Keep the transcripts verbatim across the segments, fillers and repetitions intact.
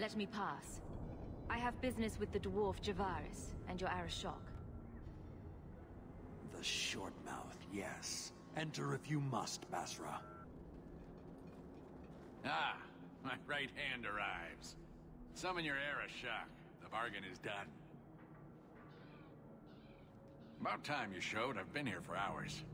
Let me pass. I have business with the dwarf Javaris and your Arishok. The short-mouth, yes. Enter if you must, Basra. Ah, my right hand arrives. Summon your Arishok. The bargain is done. About time you showed. I've been here for hours.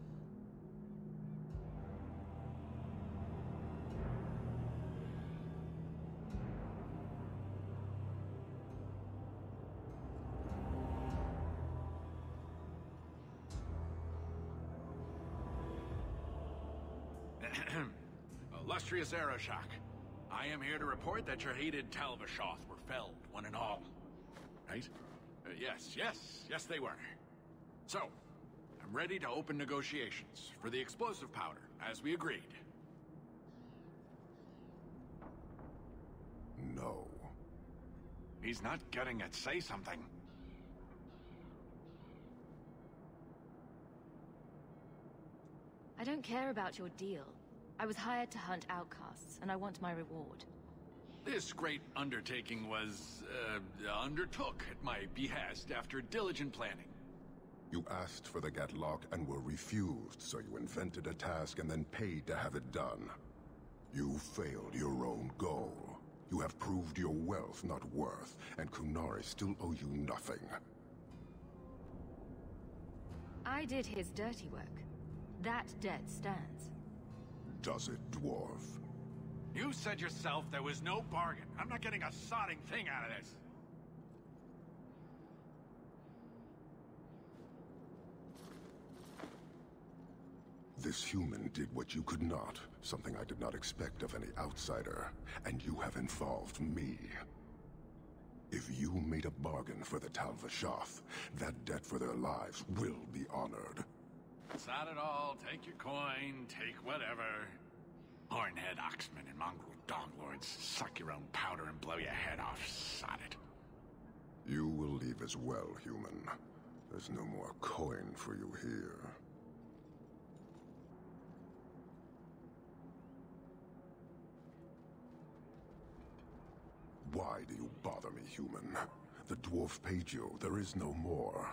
Illustrious Arishok, I am here to report that your hated Talvashoth were felled, one and all. Right? Uh, yes, yes, yes they were. So, I'm ready to open negotiations for the explosive powder, as we agreed. No. He's not getting it. Say something. I don't care about your deal. I was hired to hunt outcasts, and I want my reward. This great undertaking was, uh, undertook at my behest after diligent planning. You asked for the Gatlock and were refused, so you invented a task and then paid to have it done. You failed your own goal. You have proved your wealth not worth, and Qunari still owe you nothing. I did his dirty work. That debt stands. Does it, dwarf? You said yourself there was no bargain. I'm not getting a sodding thing out of this. This human did what you could not, something I did not expect of any outsider, and you have involved me. If you made a bargain for the Talvashoth, that debt for their lives will be honored. Not at all. Take your coin, take whatever. Hornhead oxmen and mongrel doglords, suck your own powder and blow your head off, sod it. You will leave as well, human. There's no more coin for you here. Why do you bother me, human? The dwarf Pajio, there is no more.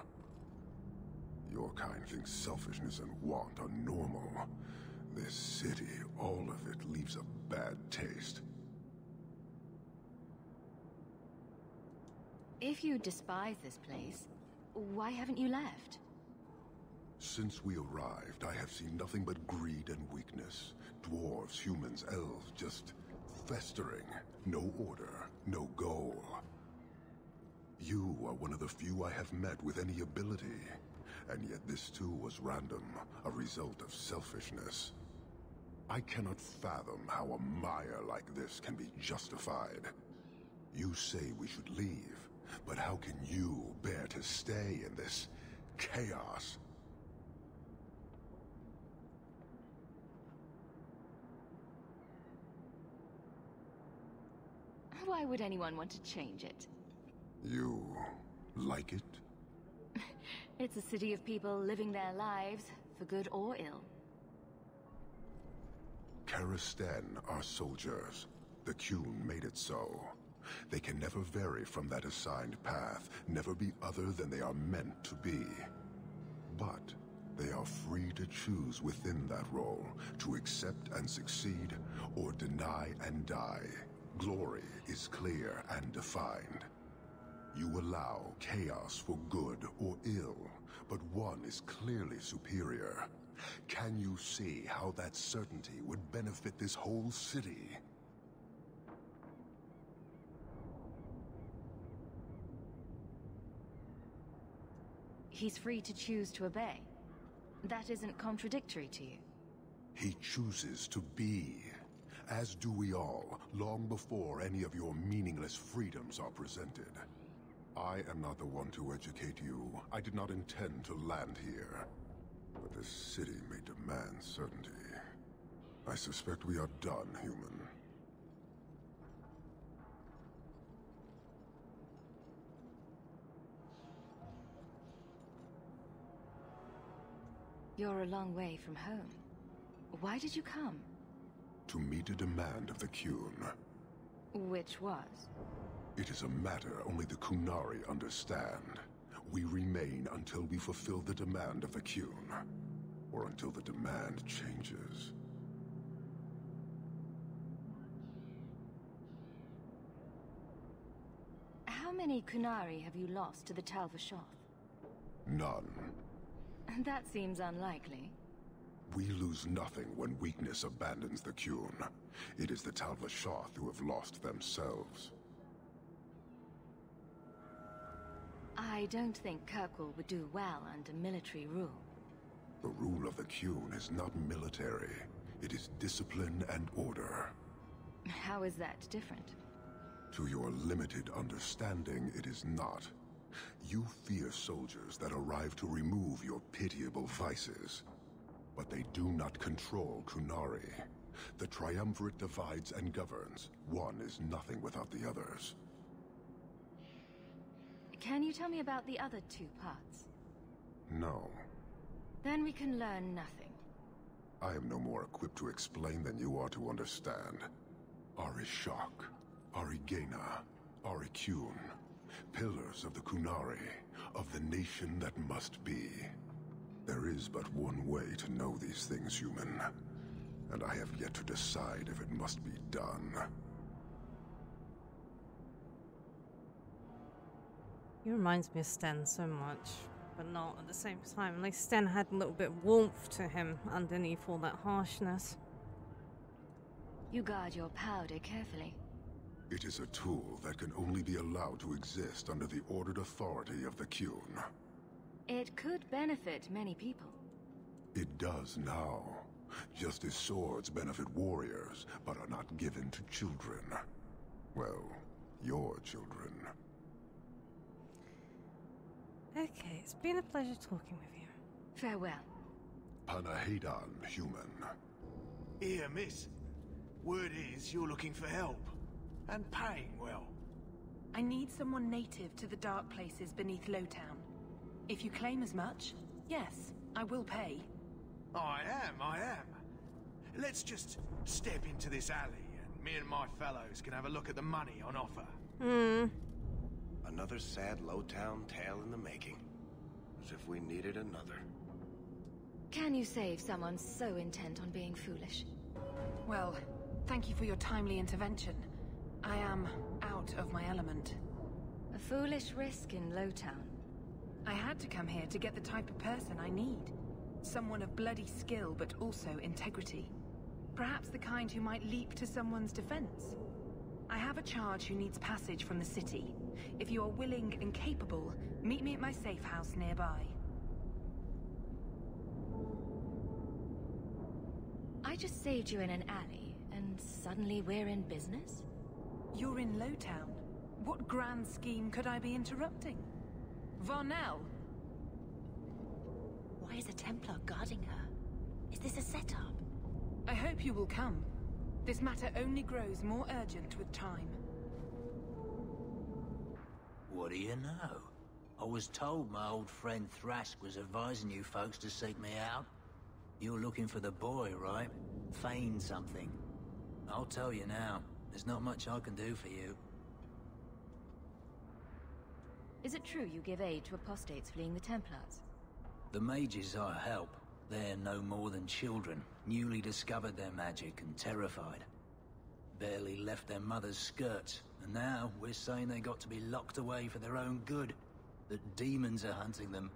Your kind thinks selfishness and want are normal. This city, all of it, leaves a bad taste. If you despise this place, why haven't you left? Since we arrived, I have seen nothing but greed and weakness. Dwarves, humans, elves, just festering. No order, no goal. You are one of the few I have met with any ability. And yet this too was random, a result of selfishness. I cannot fathom how a mire like this can be justified. You say we should leave, but how can you bear to stay in this chaos? Why would anyone want to change it? You like it? It's a city of people living their lives, for good or ill. Karasthen are soldiers. The Kyun made it so. They can never vary from that assigned path, never be other than they are meant to be. But they are free to choose within that role, to accept and succeed, or deny and die. Glory is clear and defined. You allow chaos for good or ill, but one is clearly superior. Can you see how that certainty would benefit this whole city? He's free to choose to obey. That isn't contradictory to you. He chooses to be. As do we all, long before any of your meaningless freedoms are presented. I am not the one to educate you. I did not intend to land here. But this city may demand certainty. I suspect we are done, human. You're a long way from home. Why did you come? To meet a demand of the Qun. Which was? It is a matter only the Qunari understand. We remain until we fulfill the demand of the Qun, or until the demand changes. How many Qunari have you lost to the Talvashoth? None. That seems unlikely. We lose nothing when weakness abandons the Qun. It is the Talvashoth who have lost themselves. I don't think Kirkwall would do well under military rule. The rule of the Qun is not military. It is discipline and order. How is that different? To your limited understanding, it is not. You fear soldiers that arrive to remove your pitiable vices. But they do not control Qunari. The triumvirate divides and governs. One is nothing without the others. Can you tell me about the other two parts? No. Then we can learn nothing. I am no more equipped to explain than you are to understand. Arishok, Arigena, Arikun, pillars of the Qunari, of the nation that must be. There is but one way to know these things, human, and I have yet to decide if it must be done. He reminds me of Sten so much, but not at the same time. Like, Sten had a little bit of warmth to him underneath all that harshness. You guard your powder carefully. It is a tool that can only be allowed to exist under the ordered authority of the Qun. It could benefit many people. It does now. Just as swords benefit warriors, but are not given to children. Well, your children. Okay, it's been a pleasure talking with you. Farewell. Panahidan, human. Here, miss. Word is you're looking for help. And paying well. I need someone native to the dark places beneath Lowtown. If you claim as much, yes, I will pay. I am, I am. Let's just step into this alley and me and my fellows can have a look at the money on offer. Hmm. Another sad Lowtown tale in the making. As if we needed another. Can you save someone so intent on being foolish? Well, thank you for your timely intervention. I am out of my element. A foolish risk in Lowtown. I had to come here to get the type of person I need. Someone of bloody skill, but also integrity. Perhaps the kind who might leap to someone's defense. I have a charge who needs passage from the city. If you are willing and capable, meet me at my safe house nearby. I just saved you in an alley, and suddenly we're in business? You're in Lowtown. What grand scheme could I be interrupting? Varnell! Why is a Templar guarding her? Is this a setup? I hope you will come. This matter only grows more urgent with time. What do you know? I was told my old friend Thrask was advising you folks to seek me out. You're looking for the boy, right? Feign something. I'll tell you now, there's not much I can do for you. Is it true you give aid to apostates fleeing the Templars? The mages I help. They're no more than children, newly discovered their magic and terrified. Barely left their mother's skirts, and now we're saying they got to be locked away for their own good. That demons are hunting them.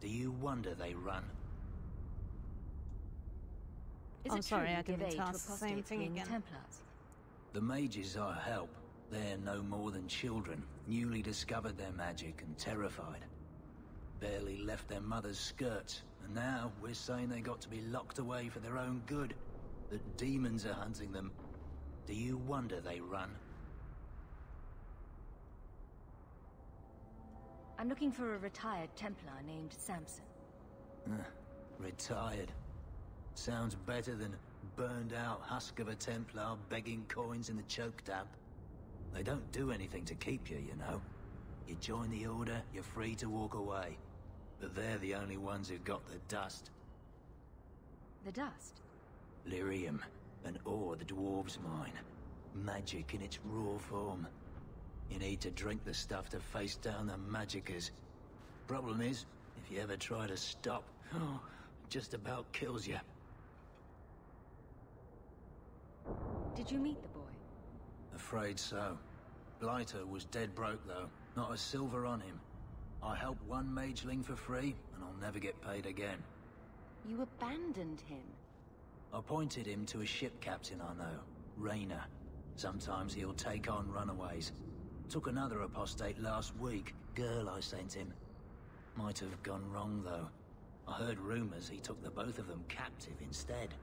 Do you wonder they run? Is I'm it sorry, I didn't ask the same thing again. Templars? The mages are help. They're no more than children, newly discovered their magic and terrified. Barely left their mother's skirts, and now we're saying they got to be locked away for their own good. That demons are hunting them. Do you wonder they run? I'm looking for a retired Templar named Samson. Uh, retired. Sounds better than burned out husk of a Templar begging coins in the choke damp. They don't do anything to keep you, you know. You join the Order, you're free to walk away. But they're the only ones who got the dust. The dust? Lyrium, an ore the dwarves mine. Magic in its raw form. You need to drink the stuff to face down the magickers. Problem is, if you ever try to stop, oh, it just about kills you. Did you meet the boy? Afraid so. Blighter was dead broke though, not a silver on him. I helped one mageling for free, and I'll never get paid again. You abandoned him? I pointed him to a ship captain I know, Rayner. Sometimes he'll take on runaways. Took another apostate last week, girl I sent him. Might have gone wrong though. I heard rumors he took the both of them captive instead.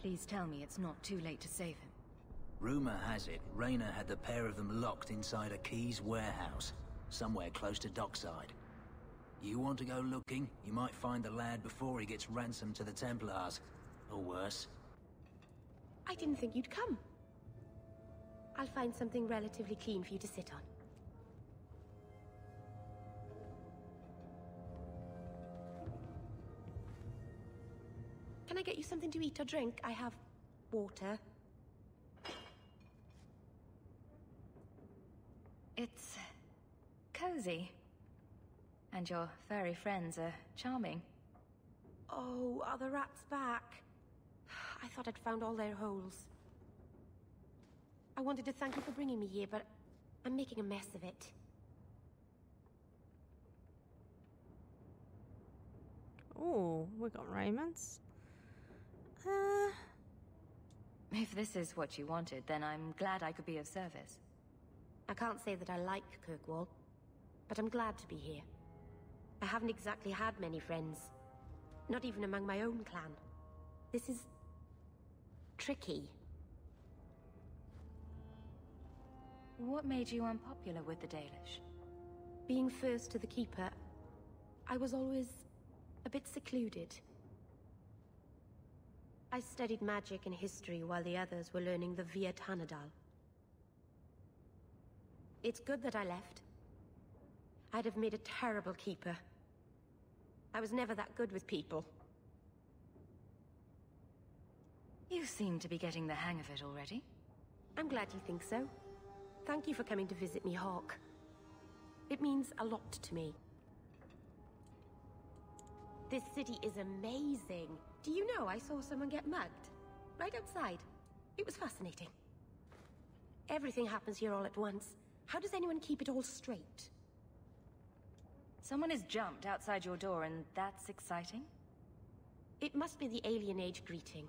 Please tell me it's not too late to save him. Rumor has it, Rayner had the pair of them locked inside a Key's warehouse, somewhere close to Dockside. You want to go looking, you might find the lad before he gets ransomed to the Templars, or worse. I didn't think you'd come. I'll find something relatively clean for you to sit on. Can I get you something to eat or drink? I have water. It's cozy. And your furry friends are charming. Oh, are the rats back? I thought I'd found all their holes. I wanted to thank you for bringing me here, but I'm making a mess of it. Oh, we got Raymond's. Uh... If this is what you wanted, then I'm glad I could be of service. I can't say that I like Kirkwall, but I'm glad to be here. I haven't exactly had many friends, not even among my own clan. This is... tricky. What made you unpopular with the Dalish? Being first to the Keeper, I was always a bit secluded. I studied magic and history while the others were learning the Via Tanadal. It's good that I left. I'd have made a terrible keeper. I was never that good with people. You seem to be getting the hang of it already. I'm glad you think so. Thank you for coming to visit me, Hawk. It means a lot to me. This city is amazing. Do you know I saw someone get mugged? Right outside. It was fascinating. Everything happens here all at once. How does anyone keep it all straight? Someone has jumped outside your door, and that's exciting? It must be the alien age greeting.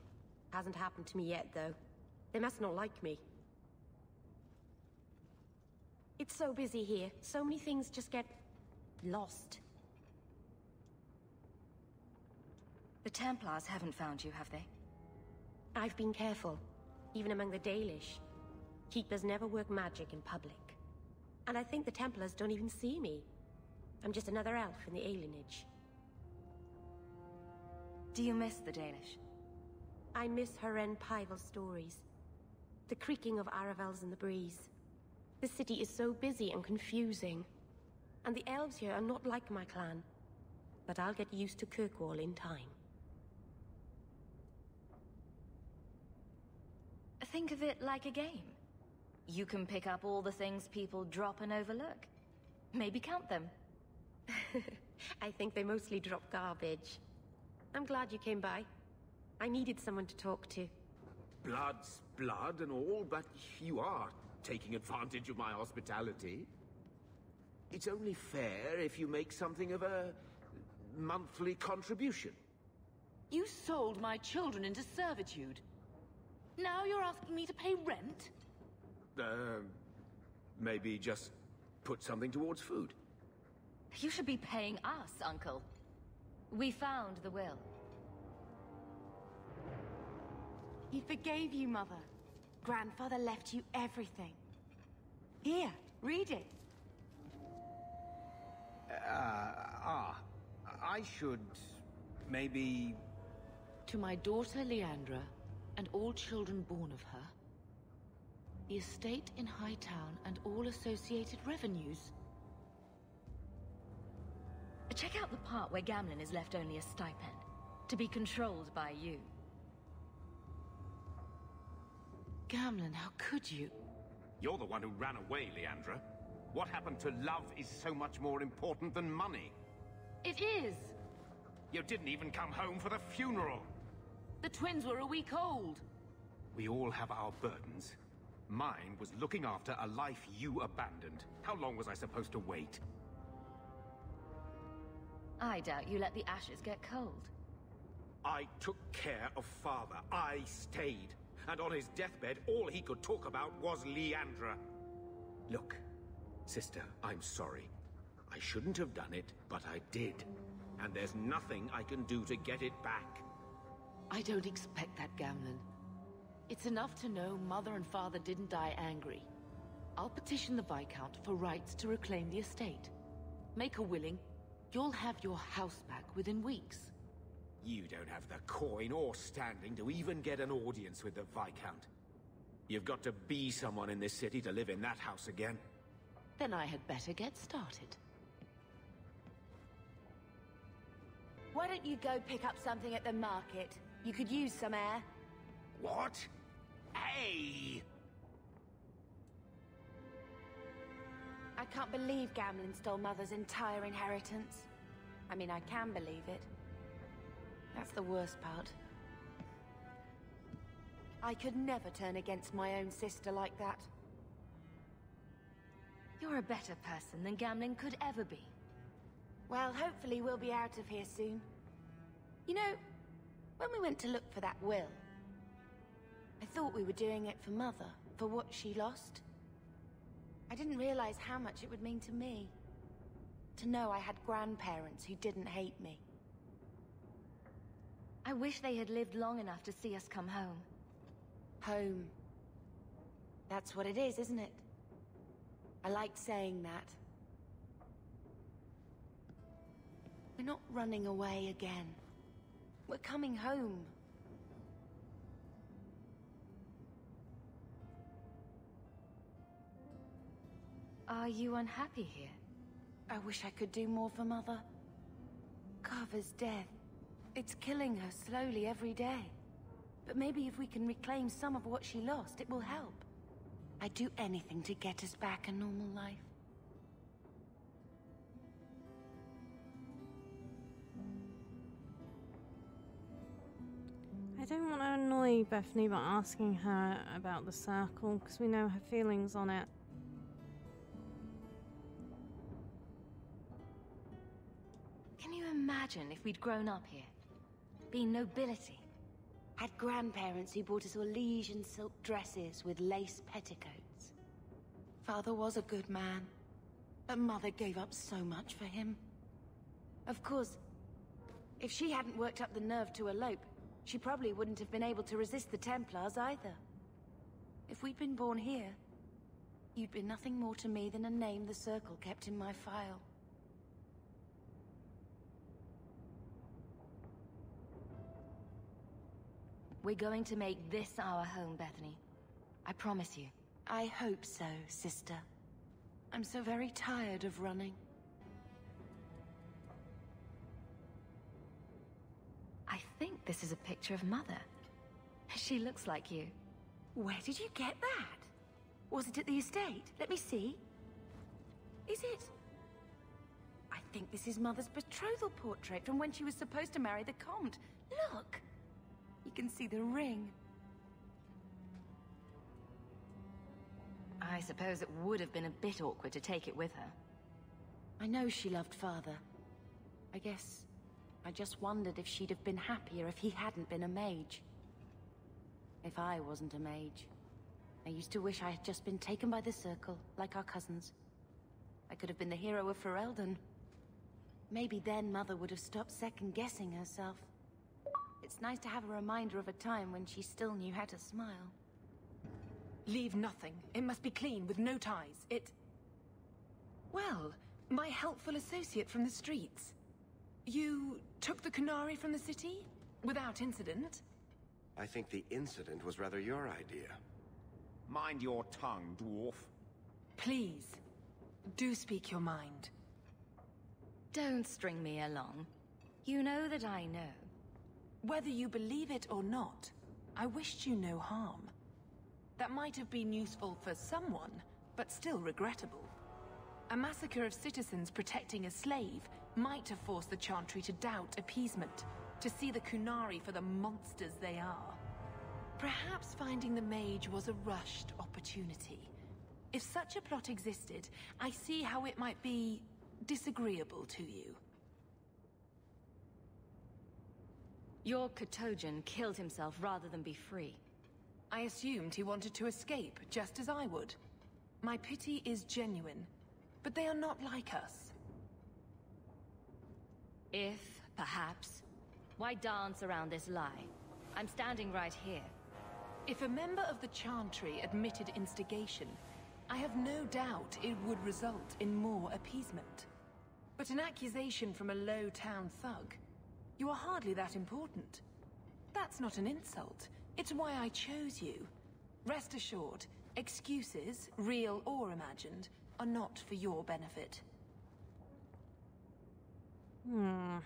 Hasn't happened to me yet, though. They must not like me. It's so busy here. So many things just get... lost. The Templars haven't found you, have they? I've been careful. Even among the Dalish. Keepers never work magic in public. And I think the Templars don't even see me. I'm just another elf in the alienage. Do you miss the Dalish? I miss Heren Pyval's stories. The creaking of Aravels in the breeze. The city is so busy and confusing. And the elves here are not like my clan. But I'll get used to Kirkwall in time. Think of it like a game. You can pick up all the things people drop and overlook. Maybe count them. I think they mostly drop garbage. I'm glad you came by. I needed someone to talk to. Blood's blood and all, but you are taking advantage of my hospitality. It's only fair if you make something of a monthly contribution. You sold my children into servitude. Now you're asking me to pay rent? Uh, maybe just put something towards food. You should be paying us, Uncle. We found the will. He forgave you, Mother. Grandfather left you everything. Here, read it. Uh, ah, I should... maybe... To my daughter, Leandra, and all children born of her. The estate in Hightown and all associated revenues. Check out the part where Gamlen is left only a stipend, to be controlled by you. Gamlen, how could you? You're the one who ran away, Leandra. What happened to love is so much more important than money. It is! You didn't even come home for the funeral! The twins were a week old! We all have our burdens. Mine was looking after a life you abandoned. How long was I supposed to wait? I doubt you let the ashes get cold. I took care of father. I stayed. And on his deathbed, all he could talk about was Leandra. Look, sister, I'm sorry. I shouldn't have done it, but I did. And there's nothing I can do to get it back. I don't expect that, Gamlen. It's enough to know mother and father didn't die angry. I'll petition the Viscount for rights to reclaim the estate. Make her willing, you'll have your house back within weeks. You don't have the coin or standing to even get an audience with the Viscount. You've got to be someone in this city to live in that house again. Then I had better get started. Why don't you go pick up something at the market? You could use some air. What? Hey! I can't believe Gamlen stole Mother's entire inheritance. I mean, I can believe it. That's the worst part. I could never turn against my own sister like that. You're a better person than Gamlen could ever be. Well, hopefully we'll be out of here soon. You know, when we went to look for that will, I thought we were doing it for Mother, for what she lost. I didn't realize how much it would mean to me. To know I had grandparents who didn't hate me. I wish they had lived long enough to see us come home. Home. That's what it is, isn't it? I liked saying that. We're not running away again. We're coming home. Are you unhappy here? I wish I could do more for Mother. Carver's death. It's killing her slowly every day. But maybe if we can reclaim some of what she lost, it will help. I'd do anything to get us back a normal life. I don't want to annoy Bethany by asking her about the circle, because we know her feelings on it. Can you imagine if we'd grown up here? Been nobility. Had grandparents who bought us all liege and silk dresses with lace petticoats. Father was a good man, but Mother gave up so much for him. Of course, if she hadn't worked up the nerve to elope, she probably wouldn't have been able to resist the Templars either. If we'd been born here, you'd been nothing more to me than a name the Circle kept in my file. We're going to make this our home, Bethany. I promise you. I hope so, sister. I'm so very tired of running. I think this is a picture of Mother. She looks like you. Where did you get that? Was it at the estate? Let me see. Is it? I think this is Mother's betrothal portrait from when she was supposed to marry the Comte. Look! You can see the ring. I suppose it would have been a bit awkward to take it with her. I know she loved Father. I guess I just wondered if she'd have been happier if he hadn't been a mage. If I wasn't a mage. I used to wish I had just been taken by the Circle, like our cousins. I could have been the hero of Ferelden. Maybe then Mother would have stopped second-guessing herself. It's nice to have a reminder of a time when she still knew how to smile. Leave nothing. It must be clean, with no ties. It... Well, my helpful associate from the streets. You took the Qunari from the city? Without incident? I think the incident was rather your idea. Mind your tongue, dwarf. Please, do speak your mind. Don't string me along. You know that I know. Whether you believe it or not, I wished you no harm. That might have been useful for someone, but still regrettable. A massacre of citizens protecting a slave might have forced the Chantry to doubt appeasement, to see the Qunari for the monsters they are. Perhaps finding the mage was a rushed opportunity. If such a plot existed, I see how it might be disagreeable to you. Your Katojan killed himself rather than be free. I assumed he wanted to escape, just as I would. My pity is genuine, but they are not like us. If, perhaps, why dance around this lie? I'm standing right here. If a member of the Chantry admitted instigation, I have no doubt it would result in more appeasement. But an accusation from a low-town thug? You are hardly that important. That's not an insult. It's why I chose you. Rest assured, excuses, real or imagined, are not for your benefit. Hmm.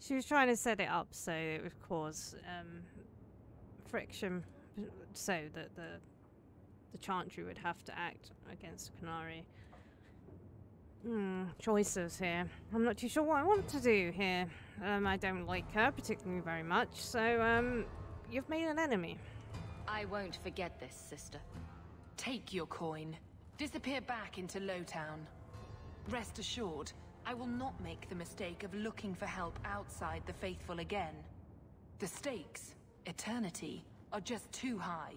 She was trying to set it up so it would cause um, friction, so that the the Chantry would have to act against Qunari. Hmm, choices here. I'm not too sure what I want to do here. Um, I don't like her particularly very much, so um, you've made an enemy. I won't forget this, sister. Take your coin. Disappear back into Lowtown. Rest assured, I will not make the mistake of looking for help outside the faithful again. The stakes, eternity, are just too high.